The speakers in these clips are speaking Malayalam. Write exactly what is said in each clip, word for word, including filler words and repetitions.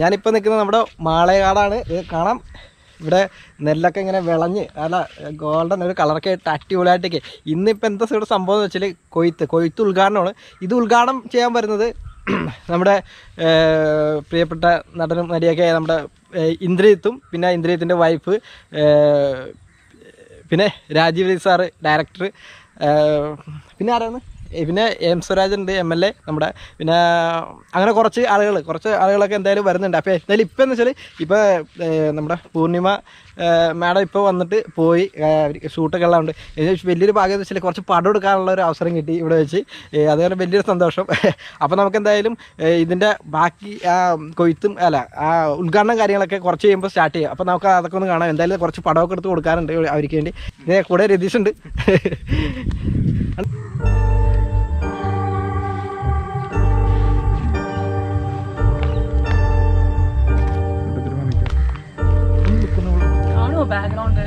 ഞാനിപ്പോൾ നിൽക്കുന്നത് നമ്മുടെ മാളയകാടാണ്. ഇത് കാണാം, ഇവിടെ നെല്ലൊക്കെ ഇങ്ങനെ വിളഞ്ഞ് അല്ല ഗോൾഡൻ ഒരു കളറൊക്കെ ആയിട്ട് അടിപൊളിയായിട്ടൊക്കെ. ഇന്നിപ്പോൾ എന്താ ഇവിടെ സംഭവം എന്ന് വെച്ചാൽ കൊയ്ത്ത് കൊയ്ത്ത് ഉദ്ഘാടനമാണ്. ഇത് ഉദ്ഘാടനം ചെയ്യാൻ വരുന്നത് നമ്മുടെ പ്രിയപ്പെട്ട നടനും നടിയൊക്കെ നമ്മുടെ ഇന്ദ്രജിത്തും പിന്നെ ഇന്ദ്രജിത്തിൻ്റെ വൈഫ് പിന്നെ രാജീവ് രവി സാറ് ഡയറക്ടർ, പിന്നെ ആരാണ് പിന്നെ എം സ്വരാജൻ ഉണ്ട്, എം എൽ എ നമ്മുടെ, പിന്നെ അങ്ങനെ കുറച്ച് ആളുകൾ കുറച്ച് ആളുകളൊക്കെ എന്തായാലും വരുന്നുണ്ട്. അപ്പോൾ എന്തായാലും ഇപ്പം എന്ന് വെച്ചാൽ ഇപ്പോൾ നമ്മുടെ പൂർണിമ മാഡം ഇപ്പോൾ വന്നിട്ട് പോയി, ഷൂട്ടൊക്കെ ഉള്ളതുകൊണ്ട് വലിയൊരു ഭാഗ്യം എന്ന് വെച്ചാൽ കുറച്ച് പടം എടുക്കാനുള്ള ഒരു അവസരം കിട്ടി ഇവിടെ വെച്ച്, അതുകൊണ്ട് വലിയൊരു സന്തോഷം. അപ്പോൾ നമുക്കെന്തായാലും ഇതിൻ്റെ ബാക്കി ആ കൊയ്ത്തും അല്ല ആ ഉദ്ഘാടനം കാര്യങ്ങളൊക്കെ കുറച്ച് കഴിയുമ്പോൾ സ്റ്റാർട്ട് ചെയ്യാം. അപ്പോൾ നമുക്ക് അതൊക്കെ ഒന്ന് കാണാം. എന്തായാലും കുറച്ച് പടമൊക്കെ എടുത്ത് കൊടുക്കാറുണ്ട് അവർക്ക് വേണ്ടി. ഇതിനെ കൂടെ രതീഷുണ്ട്. Background is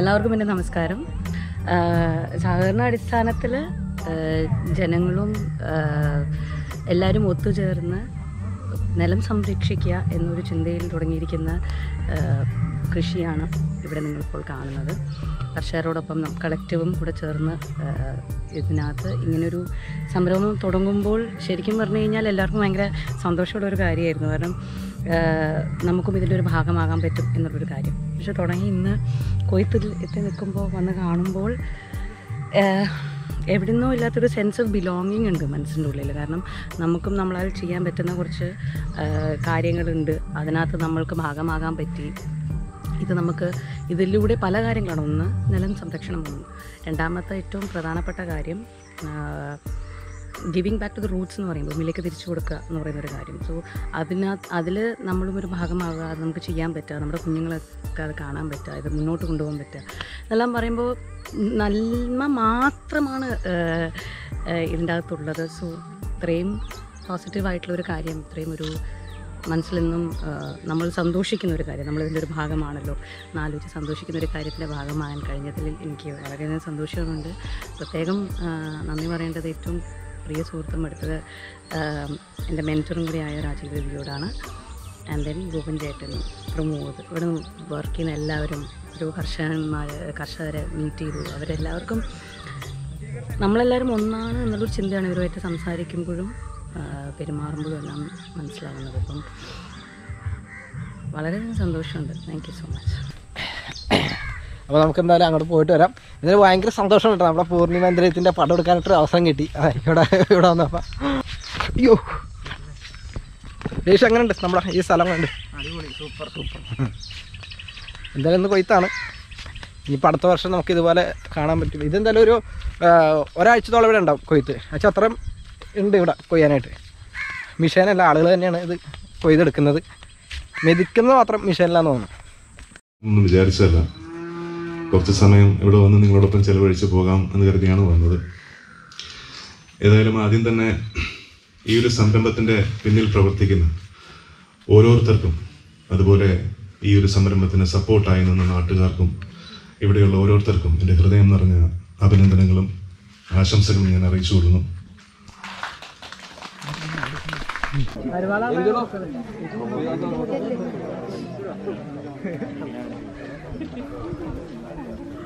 എല്ലാവർക്കും എൻ്റെ നമസ്കാരം. സഹകരണ അടിസ്ഥാനത്തിൽ ജനങ്ങളും എല്ലാവരും ഒത്തുചേർന്ന് നിലം സംരക്ഷിക്കുക എന്നൊരു ചിന്തയിൽ തുടങ്ങിയിരിക്കുന്ന കൃഷിയാണ് ഇവിടെ നിങ്ങളിപ്പോൾ കാണുന്നത്. കർഷകരോടൊപ്പം കളക്റ്റീവും കൂടെ ചേർന്ന് ഇതിനകത്ത് ഇങ്ങനൊരു സംരംഭം തുടങ്ങുമ്പോൾ ശരിക്കും പറഞ്ഞു കഴിഞ്ഞാൽ എല്ലാവർക്കും ഭയങ്കര സന്തോഷമുള്ളൊരു കാര്യമായിരുന്നു. കാരണം നമുക്കും ഇതിൻ്റെ ഒരു ഭാഗമാകാൻ പറ്റും എന്നുള്ളൊരു കാര്യം. പക്ഷെ തുടങ്ങി ഇന്ന് കൊയ്ത്തിൽ എത്തി നിൽക്കുമ്പോൾ വന്ന് കാണുമ്പോൾ എവിടെ നിന്നോ ഇല്ലാത്തൊരു സെൻസ് ഓഫ് ബിലോങ്ങിങ് ഉണ്ട് മനസ്സിൻ്റെ ഉള്ളിൽ. കാരണം നമുക്കും നമ്മളാൽ ചെയ്യാൻ പറ്റുന്ന കുറച്ച് കാര്യങ്ങളുണ്ട്, അതിനകത്ത് നമ്മൾക്ക് ഭാഗമാകാൻ പറ്റി. ഇത് നമുക്ക് ഇതിലൂടെ പല കാര്യങ്ങളാണ്. ഒന്ന്, നിലം സംരക്ഷണം. ഒന്ന്, രണ്ടാമത്തെ ഏറ്റവും പ്രധാനപ്പെട്ട കാര്യം giving back to the roots എന്ന് പറയുമ്പോൾ ഭൂമിയിലേക്ക് തിരിച്ചു കൊടുക്കുക എന്ന് പറയുന്നൊരു കാര്യം. സോ അതിനകത്ത് അതിൽ നമ്മളും ഒരു ഭാഗമാകുക, അത് നമുക്ക് ചെയ്യാൻ പറ്റുക, നമ്മുടെ കുഞ്ഞുങ്ങളൊക്കെ അത് കാണാൻ പറ്റുക, ഇത് മുന്നോട്ട് കൊണ്ടുപോകാൻ പറ്റുക എന്നെല്ലാം പറയുമ്പോൾ നന്മ മാത്രമാണ് ഇതിൻ്റെ അകത്തുള്ളത്. സോ ഇത്രയും പോസിറ്റീവായിട്ടുള്ളൊരു കാര്യം, ഇത്രയും ഒരു മനസ്സിലെന്നും നമ്മൾ സന്തോഷിക്കുന്നൊരു കാര്യം, നമ്മളിതിൻ്റെ ഒരു ഭാഗമാണല്ലോ എന്നാലോചിച്ച് സന്തോഷിക്കുന്നൊരു കാര്യത്തിൻ്റെ ഭാഗമാകാൻ കഴിഞ്ഞതിൽ എനിക്ക് വളരെയധികം സന്തോഷമുണ്ട്. പ്രത്യേകം നന്ദി പറയേണ്ടത് ഏറ്റവും പ്രിയ സുഹൃത്തും അടുത്തത് എൻ്റെ മെൻറ്ററും കൂടിയായ രാജീവ് രവിയോടാണ്. ആൻഡ് ദെൻ ഗോപൻ ചേട്ടൻ, പ്രമോദ്, ഇവിടെ വർക്ക് ചെയ്യുന്ന എല്ലാവരും, ഒരു കർഷകന്മാർ കർഷകരെ മീറ്റ് ചെയ്തു. അവരെല്ലാവർക്കും നമ്മളെല്ലാവരും ഒന്നാണ് എന്നുള്ളൊരു ചിന്തയാണ് ഇവരുമായിട്ട് സംസാരിക്കുമ്പോഴും പെരുമാറുമ്പോഴും എല്ലാം മനസ്സിലാവുന്നത്. അപ്പം വളരെയധികം സന്തോഷമുണ്ട്. Thank you so much. അപ്പോൾ നമുക്ക് എന്തായാലും അങ്ങോട്ട് പോയിട്ട് വരാം. ഇതിന് ഭയങ്കര സന്തോഷം കേട്ടോ, നമ്മുടെ പൂർണിമേന്ദ്രത്തിൻ്റെ പടം എടുക്കാനായിട്ടൊരു അവസരം കിട്ടി ഇവിടെ ഇവിടെ വന്നപ്പോൾ. അയ്യോ ദേശം അങ്ങനെ ഉണ്ട്, നമ്മുടെ ഈ സ്ഥലം കണ്ട് അടിപൊളി, സൂപ്പർ സൂപ്പർ. എന്തായാലും ഇന്ന് കൊയ്ത്താണ്, ഇനിയിപ്പോൾ അടുത്ത വർഷം നമുക്ക് ഇതുപോലെ കാണാൻ പറ്റും. ഇതെന്തായാലും ഒരു ഒരാഴ്ചത്തോളം ഇവിടെ ഉണ്ടാവും കൊയ്ത്ത്. പക്ഷേ അത്രയും ഉണ്ട് ഇവിടെ കൊയ്യാനായിട്ട്. മിഷനല്ല, ആളുകൾ തന്നെയാണ് ഇത് കൊയ്തെടുക്കുന്നത്, മെതിക്കുന്നത് മാത്രം മിഷനിലാന്ന് തോന്നുന്നു. ഒന്നും വിചാരിച്ചല്ല, കുറച്ച് സമയം ഇവിടെ വന്ന് നിങ്ങളോടൊപ്പം ചിലവഴിച്ച് പോകാം എന്ന് കരുതിയാണ് വന്നത്. ഏതായാലും ആദ്യം തന്നെ ഈ ഒരു സംരംഭത്തിൻ്റെ പിന്നിൽ പ്രവർത്തിക്കുന്ന ഓരോരുത്തർക്കും, അതുപോലെ ഈ ഒരു സംരംഭത്തിന് സപ്പോർട്ടായി നിന്ന നാട്ടുകാർക്കും, ഇവിടെയുള്ള ഓരോരുത്തർക്കും എൻ്റെ ഹൃദയം നിറഞ്ഞ അഭിനന്ദനങ്ങളും ആശംസകളും ഞാൻ അറിയിച്ചു കൊള്ളുന്നു.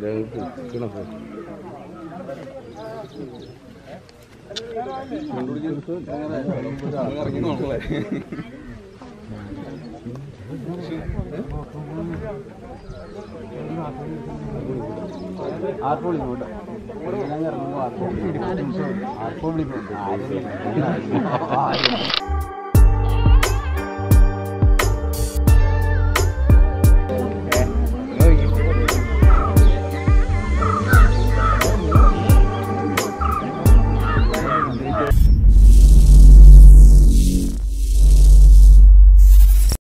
ല്ലേ ആർപ്പുള്ളിക്കോട്ടെ